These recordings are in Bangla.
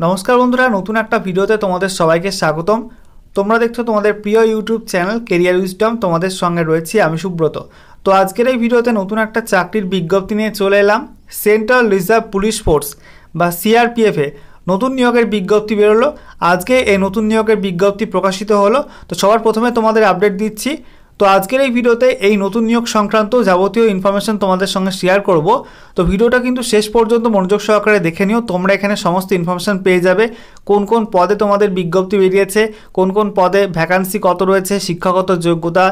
नमस्कार बंधुरा नतून एक भिडियोते तुम्हारे सबाई के स्वागतम। तुम्हारा देखो तुम्हारे प्रिय यूट्यूब चैनल कैरियर उइजडम, तुम्हारे संगे रही आमी सुब्रत। तो आजकेर भिडियोते नतून एक चाकरिर विज्ञप्ति निये चले एलाम। सेंट्रल रिजार्व पुलिस फोर्स बा सीआरपीएफ ए नतून नियोगेर विज्ञप्ति बेरोलो। आज के नतून नियोगेर विज्ञप्ति प्रकाशित हलो। तो सबार प्रथमे तुम्हारे आपडेट दिच्छी। तो आजकेर ये भिडियोते ये नतून नियोग संक्रांत जाबतीय इनफरमेशन तुम्हारे संगे शेयर करब। तो भिडियोटा किन्तु शेष पर्यन्त मनोयोग सहकारे देखे निओ। तोमरा एखाने समस्त इनफरमेशन पेये जाबे, कोन कोन पदे तुम्हारे विज्ञप्ति बेरियेछे, कोन कोन पदे भैकान्सि कत रयेछे, शिक्षागत योग्यता,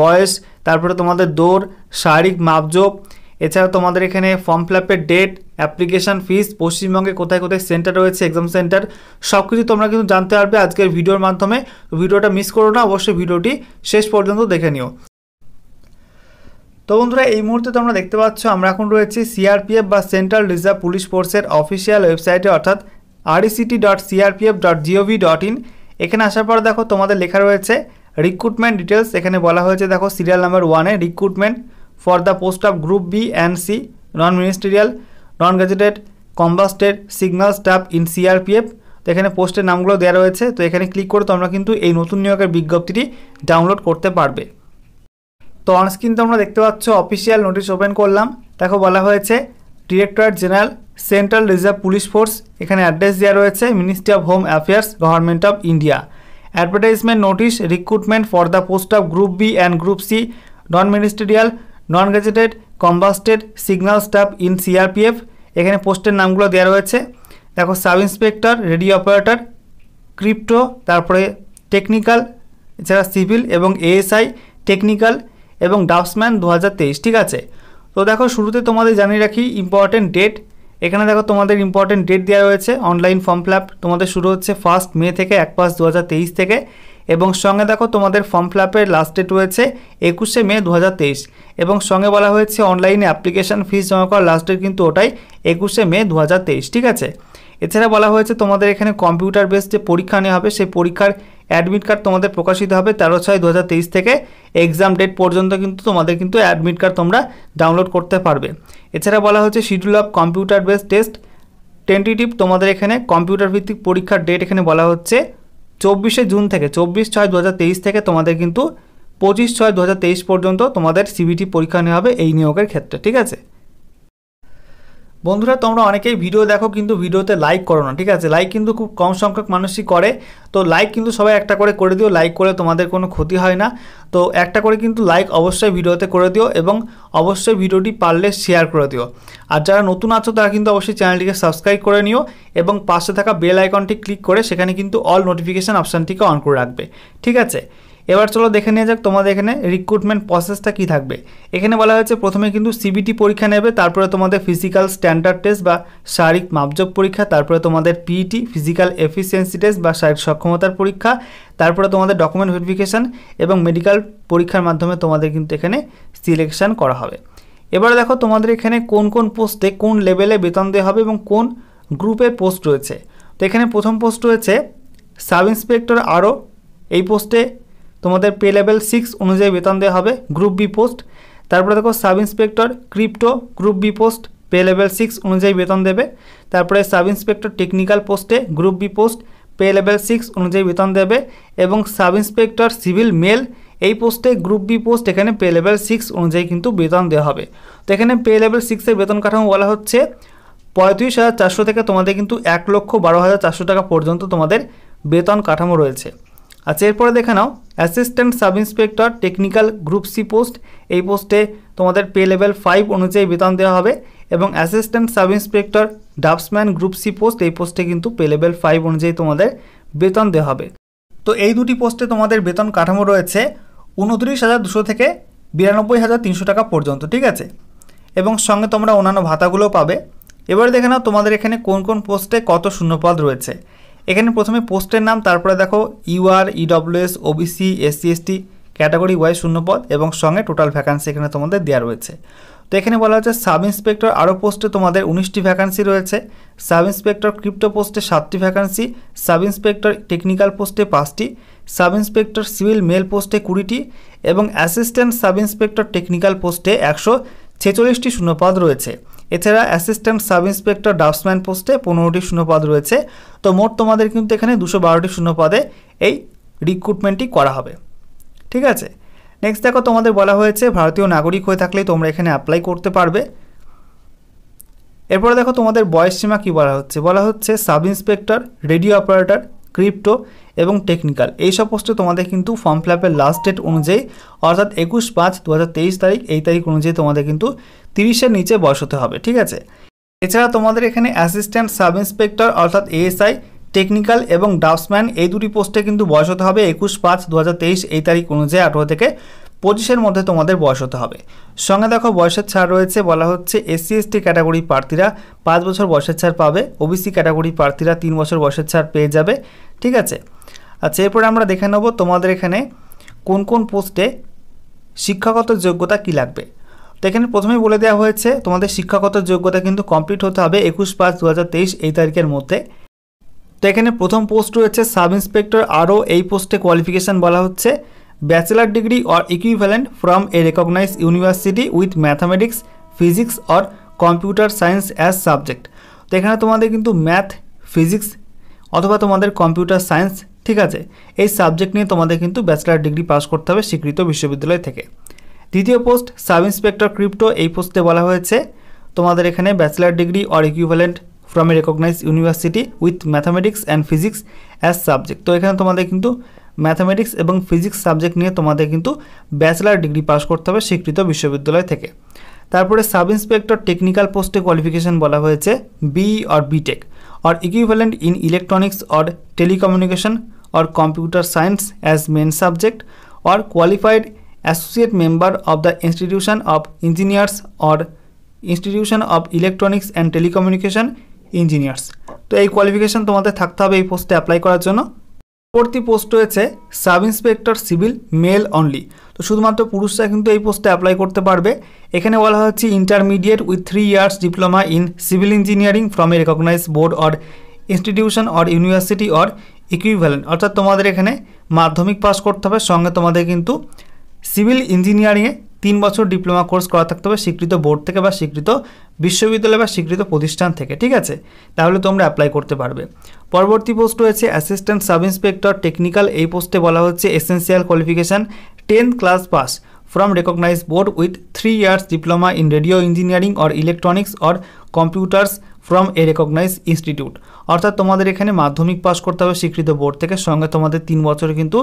बयस, तारपरे तुम्हारे दौड़, शारीरिक मापजोप, एछाड़ा तुम्हारे एखाने फर्म फिलापेर डेट, एप्लीकेशन फीस, पश्चिमबंगे कोथाय कोथाय सेंटर रयेछे, एग्जाम सेंटर, सबकिछु तोमरा किन्तु जानते पारबे आजकेर भिडियोर माध्यमे। भिडियोटा मिस करो ना, अवश्य भिडियोटी शेष पर्यन्त देखे निओ। तो बंधुरा এই মুহূর্তে তোমরা দেখতে পাচ্ছ আমরা এখন রয়েছে সিআরপিএফ বা সেন্ট্রাল রিজার্ভ পুলিশ ফোর্সের অফিশিয়াল ওয়েবসাইটে, অর্থাৎ rct.crpf.gov.in। এখানে আসার পর দেখো তোমাদের লেখা রয়েছে রিক্রুটমেন্ট ডিটেইলস। এখানে বলা হয়েছে দেখো সিরিয়াল নাম্বার 1 এ recruitment for the post of group B and C, non ministerial, non gazetted, combatised signal staff in CRPF. तो एखे पोस्टर नामगुलो देया रयेछे। तो एखे क्लिक करे तोमरा किन्तु एई नतून नियोगेर विज्ञप्ति डाउनलोड करते पारबे। तो अनस्क्रीन तोमरा देखते पाच्छ अफिशियल नोटिस ओपेन करलाम। देखो बला हयेछे directorate general central reserve police force. एखाने एड्रेस देया रयेछे ministry of home affairs, government of India. Advertisement notice recruitment for the post of group B and group C, non ministerial, non gazetted, combatised signal staff in CRPF. एखे पोस्टर नामगुलो देया रयेछे देखो sub inspector, radio operator, crypto, तारपरे टेक्निकल, एछाड़ा सिविल एवं एएसआई, टेक्निकल एवं ड्राफ्टसमैन 2023। ठीक आछे। तो देखो शुरूते तुम्हादेर जानिये राखी इम्पोर्टेंट डेट। एखाने देखो तुम्हादेर इम्पोर्टेंट डेट देया रयेछे। अनलाइन फर्म फिलाप तुम्हादेर शुरू होच्छे 1 मे थेके 1-5-2023 थेके, एवं संगे देखो तुम्हादेर फर्म फिलापेर लास्ट डेट रयेछे 21 मे 2023। एवं संगे बला हयेछे अनलाइने एप्लीकेशन फीस जमा करार लास्ट डेट किन्तु ओटाई 21 मे 2023। ठीक आछे। एछाड़ा बला हयेछे तुम्हादेर एखाने कम्पिउटार बेस्ड परीक्षा नेওয়া হবে, सेई परीक्षार एडमिट कार्ड तुम्हादेर प्रकाशित होबे 13/6/2023 थेके एग्जाम डेट पर्यन्त। किन्तु तुम्हादेर किन्तु एडमिट कार्ड तोमरा डाउनलोड करते पारबे। एछाड़ा बला हयेछे schedule of computer based test tentative. तुम्हादेर एखाने कम्पिउटार भित्तिक परीक्षार डेट एखाने बला हयेछे 24 जून थेके 24/6/2023 थेके तुम्हादेर किन्तु 25/6/2023 पर्यन्त तुम्हादेर सीबीटी परीक्षा नेওয়া হবে এই নিয়োগের ক্ষেত্রে। ঠিক আছে বন্ধুরা, তোমরা অনেকেই ভিডিও দেখো কিন্তু ভিডিওতে লাইক করো না। ঠিক আছে, লাইক কিন্তু খুব কম সংখ্যক মানুষই করে। তো লাইক কিন্তু সবাই একটা করে দিও। লাইক করলে তোমাদের কোনো ক্ষতি হয় না। তো একটা করে কিন্তু লাইক অবশ্যই ভিডিওতে করে দিও এবং অবশ্যই ভিডিওটি পারলে শেয়ার করে দিও। আর যারা নতুন আছো তারা কিন্তু অবশ্যই চ্যানেলটিকে সাবস্ক্রাইব করে নিও এবং পাশে থাকা বেল আইকনটি ক্লিক করে সেখানে কিন্তু অল নোটিফিকেশন অপশনটিকে অন করে রাখবে। ঠিক আছে, এবার চলো দেখে নিয়ে যাক তোমাদের এখানে রিক্রুটমেন্ট প্রসেসটা কি থাকবে। এখানে বলা হয়েছে প্রথমে কিন্তু সিবিটি পরীক্ষা নেবে, তারপরে তোমাদের ফিজিক্যাল স্ট্যান্ডার্ড টেস্ট বা শারীরিক মাপজোপ পরীক্ষা, তারপরে তোমাদের পিইটি ফিজিক্যাল এফিসিয়েন্সি টেস্ট বা শারীরিক সক্ষমতার পরীক্ষা, তারপরে তোমাদের ডকুমেন্ট ভেরিফিকেশন এবং মেডিকেল পরীক্ষার মাধ্যমে তোমাদের কিন্তু এখানে সিলেকশন করা হবে। এবারে দেখো তোমাদের এখানে কোন কোন পোস্টে কোন লেভেলে বেতন দেওয়া হবে এবং কোন গ্রুপে পোস্ট রয়েছে। তো এখানে প্রথম পোস্ট রয়েছে সাব ইন্সপেক্টর আরও। এই পোস্টে तुम्हारे पे लेवल 6 अनुजायी वेतन देवा होबे। ग्रुप बी पोस्ट, तारपरे देखो sub inspector crypto group B post pay level 6 अनुजायी वेतन देवे। तारपरे सब इन्सपेक्टर टेक्निकल पोस्टे group B post pay level 6 अनुजायी वेतन देवे एवं सब इन्सपेक्टर सिविल मेल এই পোস্টে গ্রুপ বি পোস্ট এখানে पे लेवल 6 অনুজায়ী কিন্তু বেতন দেওয়া হবে। তো এখানে पे लेवल 6 এর বেতন কাঠামো বলা হচ্ছে ৩৫,৪০০ থেকে তোমাদের কিন্তু ১,১২,৪০০ টাকা পর্যন্ত তোমাদের বেতন কাঠামো রয়েছে। আচ্ছা, এরপরে দেখে নাও assistant sub inspector technical group C post. এই পোস্টে তোমাদের পে লেভেল 5 অনুযায়ী বেতন দেওয়া হবে এবং assistant sub inspector draughtsman group C post, এই পোস্টে কিন্তু পে লেভেল 5 অনুযায়ী তোমাদের বেতন দেওয়া হবে। তো এই দুটি পোস্টে তোমাদের বেতন কাঠামো রয়েছে ২৯,২০০ থেকে ৯২,৩০০ টাকা পর্যন্ত। ঠিক আছে, এবং সঙ্গে তোমরা অন্যান্য ভাতাগুলো পাবে। এবার দেখে নাও তোমাদের এখানে কোন কোন পোস্টে কত শূন্যপদ রয়েছে। এখানে প্রথমে পোস্টের নাম, তারপরে দেখো UR, EWS, OBC, SC, ST category Y শূন্যপদ এবং সঙ্গে টোটাল ভ্যাকান্সি এখানে তোমাদের দেওয়া রয়েছে। তো এখানে বলা হচ্ছে সাব ইন্সপেক্টর আরও পোস্টে তোমাদের 19টি ভ্যাকান্সি রয়েছে, সাব ইন্সপেক্টর ক্রিপ্টো পোস্টে 7টি ভ্যাকান্সি, সাব ইন্সপেক্টর টেকনিক্যাল পোস্টে 5টি, সাব ইন্সপেক্টর সিভিল মেল পোস্টে 20টি এবং অ্যাসিস্ট্যান্ট সাব ইন্সপেক্টর টেকনিক্যাল পোস্টে 146টি শূন্যপদ রয়েছে। এছাড়া অ্যাসিস্ট্যান্ট সাব ইন্সপেক্টর ড্রাফটসম্যান পোস্টে 15টি শূন্যপদ রয়েছে। তো মোট তোমাদের কিন্তু এখানে 212টি শূন্যপদে এই রিক্রুটমেন্টটি করা হবে, ঠিক আছে। নেক্সট দেখো, তোমাদের বলা হয়েছে ভারতীয় নাগরিক হয়ে থাকলে তোমরা এখানে অ্যাপ্লাই করতে পারবে। এরপরে দেখো তোমাদের বয়সসীমা কী বলা হচ্ছে, বলা হচ্ছে sub inspector, radio operator, crypto এবং টেকনিক্যাল এই সব পোস্টে তোমাদের কিন্তু ফর্ম ফিল আপের লাস্ট ডেট অনুযায়ী অর্থাৎ 21-5-2023 তারিখ, এই তারিখ অনুযায়ী তোমাদের কিন্তু 30-এর নিচে বয়স হতে হবে, ঠিক আছে। এছাড়া তোমাদের এখানে অ্যাসিস্ট্যান্ট সাব ইন্সপেক্টর অর্থাৎ ASI, টেকনিক্যাল এবং ড্রাফটসম্যান এই দুটি পোস্টে কিন্তু বয়স হতে হবে 21-5-2023 এই তারিখ অনুযায়ী 18 থেকে 25-এর মধ্যে তোমাদের বয়স হতে হবে। সঙ্গে দেখো বয়সের ছাড় রয়েছে, বলা হচ্ছে SC/ST ক্যাটাগরি প্রার্থীরা 5 বছর বয়সের ছাড় পাবে, OBC ক্যাটাগরি প্রার্থীরা 3 বছর বয়সের ছাড় পেয়ে যাবে, ঠিক আছে। আচ্ছা, এরপরে আমরা দেখে নেব তোমাদের এখানে কোন কোন পোস্টে শিক্ষাগত যোগ্যতা কী লাগবে। তো এখানে প্রথমেই বলে দেওয়া হয়েছে তোমাদের শিক্ষাগত যোগ্যতা কিন্তু কমপ্লিট হতে হবে 21-5-2023 এই তারিখের মধ্যে। তো এখানে প্রথম পোস্ট রয়েছে সাব ইন্সপেক্টর আরও, এই পোস্টে কোয়ালিফিকেশান বলা হচ্ছে bachelor degree or equivalent from a recognised university with mathematics physics और कंप्यूटर साइंस एज सब्जेक्ट। तो এখানে তোমাদের কিন্তু ম্যাথ ফিজিক্স অথবা তোমাদের কম্পিউটার সায়েন্স, ঠিক আছে, এই সাবজেক্ট নিয়ে তোমাদের কিন্তু ব্যাচেলার ডিগ্রি পাস করতে হবে স্বীকৃত বিশ্ববিদ্যালয় থেকে। দ্বিতীয় পোস্ট সাব ইন্সপেক্টর ক্রিপ্টো, এই পোস্টে বলা হয়েছে তোমাদের এখানে bachelor degree or equivalent from a recognised university with mathematics and physics as subject. तो এখানে তোমাদের কিন্তু मैथमेटिक्स और फिजिक्स सबजेक्ट नहीं तुम्हारे किन्तु बैचलर डिग्री पास करते हैं स्वीकृत विश्वविद्यालय थेके। तारपरे सब इन्सपेक्टर टेक्निकल पोस्टे क्वालिफिकेशन बला हुए BE और BTech और इक्विवेलेंट इन इलेक्ट्रॉनिक्स और टेलिकम्युनिकेशन और computer science as main subject और qualified associate member of the institution of engineers और institution of electronics and telecommunication engineers. तो ये क्वालिफिकेशन तुम्हारे थकते हैं पोस्टे अप्लाई करार। পরবর্তী পোস্ট রয়েছে sub inspector civil male only. তো শুধুমাত্র পুরুষরা কিন্তু এই পোস্টে অ্যাপ্লাই করতে পারবে। এখানে বলা হচ্ছে intermediate with 3 years diploma in civil engineering from a recognized board or institution or university or equivalent. অর্থাৎ তোমাদের এখানে মাধ্যমিক পাস করতে হবে, সঙ্গে তোমাদের কিন্তু সিভিল ইঞ্জিনিয়ারিংয়ে 3 বছর ডিপ্লোমা কোর্স করা থাকতে হবে স্বীকৃত বোর্ড থেকে বা স্বীকৃত বিশ্ববিদ্যালয় বা স্বীকৃত প্রতিষ্ঠান থেকে, ঠিক আছে, তাহলে তোমরা অ্যাপ্লাই করতে পারবে। পরবর্তী পোস্ট রয়েছে অ্যাসিস্ট্যান্ট সাব ইন্সপেক্টর টেকনিক্যাল, এই পোস্টে বলা হচ্ছে essential qualification 10th class pass from recognized board with 3 years diploma in radio engineering or electronics or computers from a recognized institute. অর্থাৎ তোমাদের এখানে মাধ্যমিক পাস করতে হবে স্বীকৃত বোর্ড থেকে, সঙ্গে তোমাদের 3 বছর কিন্তু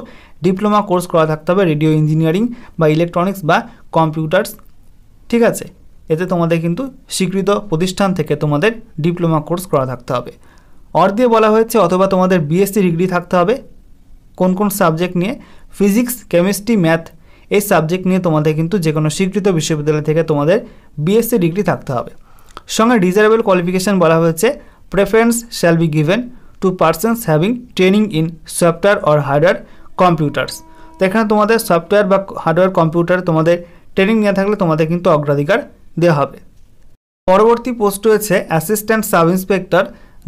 ডিপ্লোমা কোর্স করা থাকতে হবে রেডিও ইঞ্জিনিয়ারিং বা ইলেকট্রনিক্স বা কম্পিউটার্স, ঠিক আছে, এতে তোমাদের কিন্তু স্বীকৃত প্রতিষ্ঠান থেকে তোমাদের ডিপ্লোমা কোর্স করা থাকতে হবে। অর দিয়ে বলা হয়েছে অথবা তোমাদের BSc ডিগ্রি থাকতে হবে কোন কোন সাবজেক্ট নিয়ে, ফিজিক্স, কেমিস্ট্রি, ম্যাথ এই সাবজেক্ট নিয়ে তোমাদের কিন্তু যে কোনো স্বীকৃত বিশ্ববিদ্যালয় থেকে তোমাদের BSc ডিগ্রি থাকতে হবে। সঙ্গে ডিজারেবল কোয়ালিফিকেশান বলা হয়েছে preference shall be given to persons having training in software or hardware computers. তো এখানে তোমাদের সফটওয়্যার বা হার্ডওয়্যার কম্পিউটার তোমাদের ট্রেনিং না থাকলে তোমাদের কিন্তু অগ্রাধিকার দেওয়া হবে। পরবর্তী পোস্ট রয়েছে অ্যাসিস্ট্যান্ট সাব ইন্সপেক্টর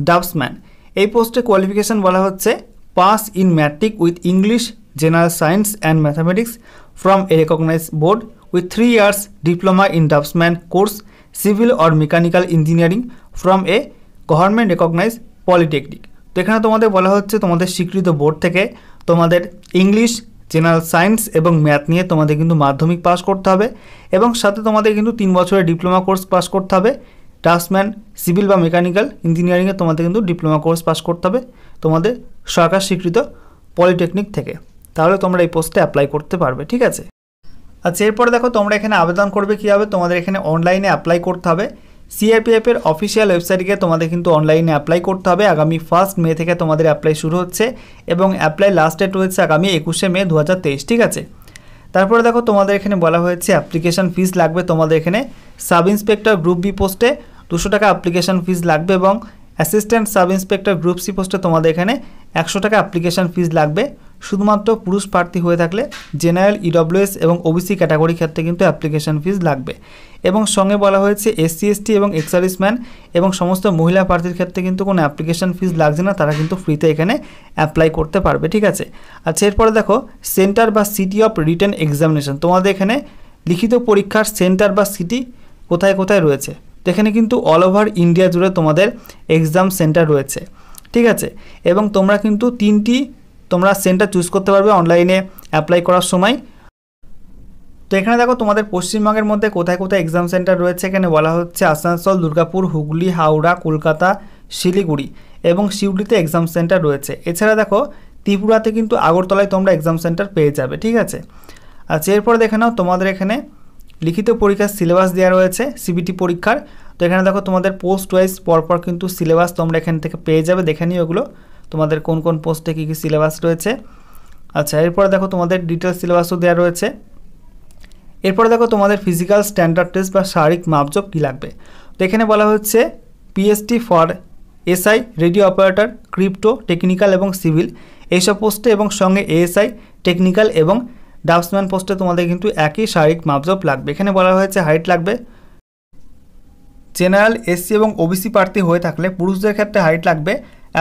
ড্রাফটসম্যান, এই পোস্টে কোয়ালিফিকেশান বলা হচ্ছে pass in matric with English general science and mathematics from a recognized board with 3 years diploma in draughtsman course civil or mechanical engineering from a government recognise polytechnic. तो এখানে তোমাদের বলা হচ্ছে তোমাদের স্বীকৃত বোর্ড থেকে তোমাদের ইংলিশ জেনারেল সায়েন্স এবং ম্যাথ নিয়ে তোমাদের কিন্তু মাধ্যমিক পাস করতে হবে এবং সাথে তোমাদের কিন্তু 3 বছরের ডিপ্লোমা কোর্স পাস করতে হবে। ড্রাফটসম্যান সিভিল বা মেকানিক্যাল ইঞ্জিনিয়ারিংয়ে তোমাদের কিন্তু ডিপ্লোমা কোর্স পাস করতে হবে তোমাদের সরকার স্বীকৃত পলিটেকনিক থেকে, তাহলে তোমরা এই পোস্টে অ্যাপ্লাই করতে পারবে, ঠিক আছে। আচ্ছা, এরপরে দেখো তোমরা এখানে আবেদন করবে কীভাবে, তোমাদের এখানে অনলাইনে অ্যাপ্লাই করতে হবে। CIPF-এর অফিসিয়াল ওয়েবসাইটে গিয়ে তোমাদের কিন্তু অনলাইনে অ্যাপ্লাই করতে হবে। আগামী 1 মে থেকে তোমাদের অ্যাপ্লাই শুরু হচ্ছে এবং অ্যাপ্লাই লাস্ট ডেট রয়েছে আগামী 21শে মে 2023, ঠিক আছে। তারপরে দেখো তোমাদের এখানে বলা হয়েছে অ্যাপ্লিকেশান ফিস লাগবে তোমাদের এখানে সাব ইন্সপেক্টর গ্রুপ B পোস্টে 200 টাকা অ্যাপ্লিকেশান ফিস লাগবে এবং assistant sub inspector group C পোস্টে তোমাদের এখানে 100 টাকা অ্যাপ্লিকেশান ফিস লাগবে। শুধুমাত্র পুরুষ প্রার্থী হয়ে থাকলে জেনারেল, EWS এবং OBC ক্যাটাগরি ক্ষেত্রে কিন্তু অ্যাপ্লিকেশান ফিস লাগবে এবং সঙ্গে বলা হয়েছে SC/ST এবং এক্স-সার্ভিসম্যান এবং সমস্ত মহিলা প্রার্থীর ক্ষেত্রে কিন্তু কোনো অ্যাপ্লিকেশান ফিস লাগছে না, তারা কিন্তু ফ্রিতে এখানে অ্যাপ্লাই করতে পারবে, ঠিক আছে। আচ্ছা, এরপরে দেখো সেন্টার বা সিটি অফ রিটেন এক্সামিনেশন, তোমাদের এখানে লিখিত পরীক্ষার সেন্টার বা সিটি কোথায় কোথায় রয়েছে যেখানে কিন্তু অল ওভার ইন্ডিয়া জুড়ে তোমাদের এক্সাম সেন্টার রয়েছে, ঠিক আছে। এবং তোমরা কিন্তু তিনটি তোমরা সেন্টার চুজ করতে পারবে অনলাইনে অ্যাপ্লাই করার সময়। তো এখানে দেখো তোমাদের পশ্চিমবঙ্গের মধ্যে কোথায় কোথায় এক্সাম সেন্টার রয়েছে, এখানে বলা হচ্ছে আসানসোল, দুর্গাপুর, হুগলি, হাওড়া, কলকাতা, শিলিগুড়ি এবং সিউড়িতে এক্সাম সেন্টার রয়েছে। এছাড়া দেখো ত্রিপুরাতে কিন্তু আগরতলায় তোমরা এক্সাম সেন্টার পেয়ে যাবে, ঠিক আছে। আচ্ছা এরপর দেখে নাও তোমাদের এখানে লিখিত পরীক্ষার সিলেবাস দেওয়া রয়েছে সিবিটি পরীক্ষার। তো এখানে দেখো তোমাদের পোস্ট ওয়াইজ পরপর কিন্তু সিলেবাস তোমরা এখান থেকে পেয়ে যাবে, দেখে নিও ওগুলো তোমাদের কোন কোন পোস্টে কী কী সিলেবাস রয়েছে। আচ্ছা এরপর দেখো তোমাদের ডিটেল সিলেবাসও দেওয়া রয়েছে। এরপর দেখো তোমাদের ফিজিক্যাল স্ট্যান্ডার্ড টেস্ট বা শারীরিক মাপজোক কী লাগবে। তো এখানে বলা হচ্ছে PST for SI, radio operator, crypto, technical এবং সিভিল এইসব পোস্টে, এবং সঙ্গে এএসআই, টেকনিক্যাল এবং ড্রাফটসম্যান পোস্টে তোমাদের কিন্তু একই শারীরিক মাপজোক লাগবে। এখানে বলা হয়েছে হাইট লাগবে, জেনারেল, এসসি এবং ওবিসি প্রার্থী হয়ে থাকলে পুরুষদের ক্ষেত্রে হাইট লাগবে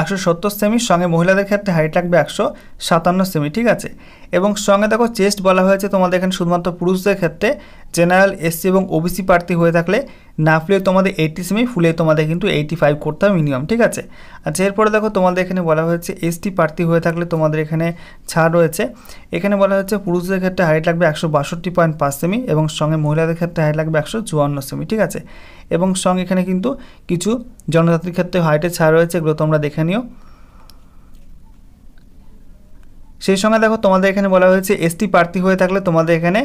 170 সেমি, সঙ্গে মহিলাদের ক্ষেত্রে হাইট লাগবে 157 সেমি, ঠিক আছে। এবং সঙ্গে দেখো চেস্ট বলা হয়েছে তোমাদের এখানে শুধুমাত্র পুরুষদের ক্ষেত্রে, জেনারেল, এসসি এবং ওবিসি প্রার্থী হয়ে থাকলে না ফুলেও তোমাদের 80 সেমি, ফুলে তোমাদের কিন্তু 85 করতে হবে মিনিমাম, ঠিক আছে। আচ্ছা এরপরে দেখো তোমাদের এখানে বলা হয়েছে এসটি প্রার্থী হয়ে থাকলে তোমাদের এখানে ছাড় রয়েছে। এখানে বলা হচ্ছে পুরুষদের ক্ষেত্রে হাইট লাগবে 162.5 সেমি এবং সঙ্গে মহিলাদের ক্ষেত্রে হাইট লাগবে 154 সেমি, ঠিক আছে। এবং সঙ্গে এখানে কিন্তু কিছু জনজাতির ক্ষেত্রে হাইটের ছাড় রয়েছে, এগুলো তোমরা দেখে নিও। সেই সঙ্গে দেখো তোমাদের এখানে বলা হয়েছে এসটি প্রার্থী হয়ে থাকলে তোমাদের এখানে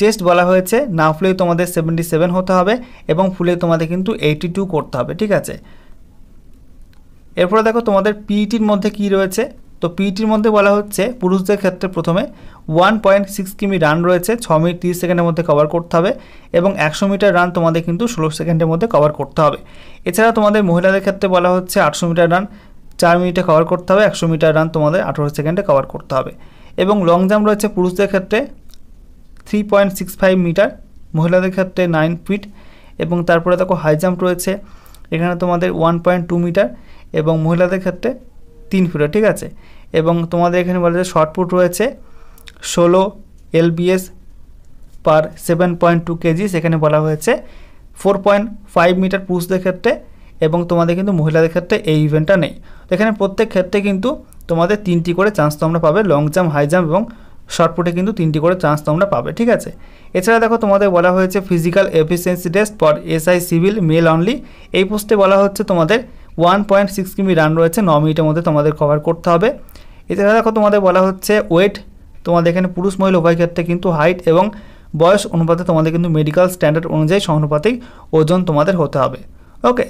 চেস্ট বলা হয়েছে না ফুলেও তোমাদের 77 হতে হবে এবং ফুলে তোমাদের কিন্তু 82 করতে হবে, ঠিক আছে। এরপরে দেখো তোমাদের পিইটির মধ্যে কি রয়েছে। তো পিইটির মধ্যে বলা হচ্ছে পুরুষদের ক্ষেত্রে প্রথমে 1.6 কিমি রান রয়েছে, 6 মিনিট 30 সেকেন্ডের মধ্যে কভার করতে হবে এবং 100 মিটার রান তোমাদের কিন্তু 16 সেকেন্ডের মধ্যে কভার করতে হবে। এছাড়া তোমাদের মহিলাদের ক্ষেত্রে বলা হচ্ছে 800 মিটার রান 4 মিনিটে কভার করতে হবে, 100 মিটার রান তোমাদের 18 সেকেন্ডে কভার করতে হবে। এবং লং জাম্প রয়েছে পুরুষদের ক্ষেত্রে 3.65 মিটার, মহিলাদের ক্ষেত্রে 9 ফিট। এবং তারপরে দেখো হাই জাম্প রয়েছে এখানে তোমাদের 1.2 মিটার এবং মহিলাদের ক্ষেত্রে 3 ফিট, ঠিক আছে। এবং তোমাদের এখানে বলা যায় শর্ট পুট রয়েছে 16 LBS/7.2 কেজি, সেখানে বলা হয়েছে 4.5 মিটার পুরুষদের ক্ষেত্রে এবং তোমাদের কিন্তু মহিলাদের ক্ষেত্রে এই ইভেন্টটা নেই। এখানে প্রত্যেক ক্ষেত্রে কিন্তু তোমাদের 3টি করে চান্স তোমরা পাবে, লং জাম্প, হাই জাম্প এবং শর্টপুটে কিন্তু 3টি করে চান্স তোমরা পাবে, ঠিক আছে। এছাড়া দেখো তোমাদের বলা হয়েছে physical efficiency test for SI civil male only, এই পোস্টে বলা হচ্ছে তোমাদের 1.6 কিমি রান রয়েছে, 9 মিনিটের মধ্যে তোমাদের কভার করতে হবে। এছাড়া দেখো তোমাদের বলা হচ্ছে ওয়েট, তোমাদের এখানে পুরুষ মহিলা উভয় ক্ষেত্রে কিন্তু হাইট এবং বয়স অনুপাতে তোমাদের কিন্তু মেডিকেল স্ট্যান্ডার্ড অনুযায়ী সমানুপাতিক ওজন তোমাদের হতে হবে, ওকে।